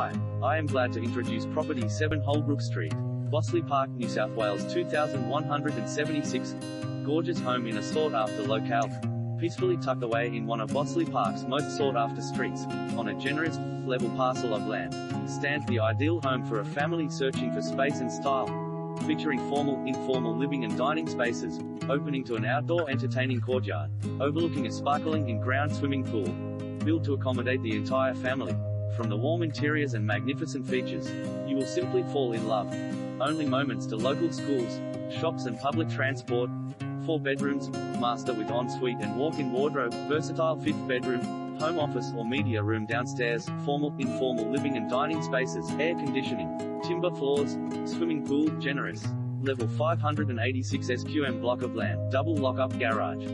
Hi, I am glad to introduce property 7 Holbrook Street, Bossley Park, New South Wales 2176. Gorgeous home in a sought-after locale, peacefully tucked away in one of Bossley Park's most sought-after streets, on a generous, level parcel of land, stands the ideal home for a family searching for space and style, featuring formal, informal living and dining spaces, opening to an outdoor entertaining courtyard, overlooking a sparkling in-ground swimming pool, built to accommodate the entire family. From the warm interiors and magnificent features, you will simply fall in love. Only moments to local schools, shops and public transport. 4 bedrooms, master with ensuite and walk-in wardrobe, versatile 5th bedroom, home office or media room downstairs, formal, informal living and dining spaces, air conditioning, timber floors, swimming pool, generous. Level 586 SQM block of land, double lock-up garage.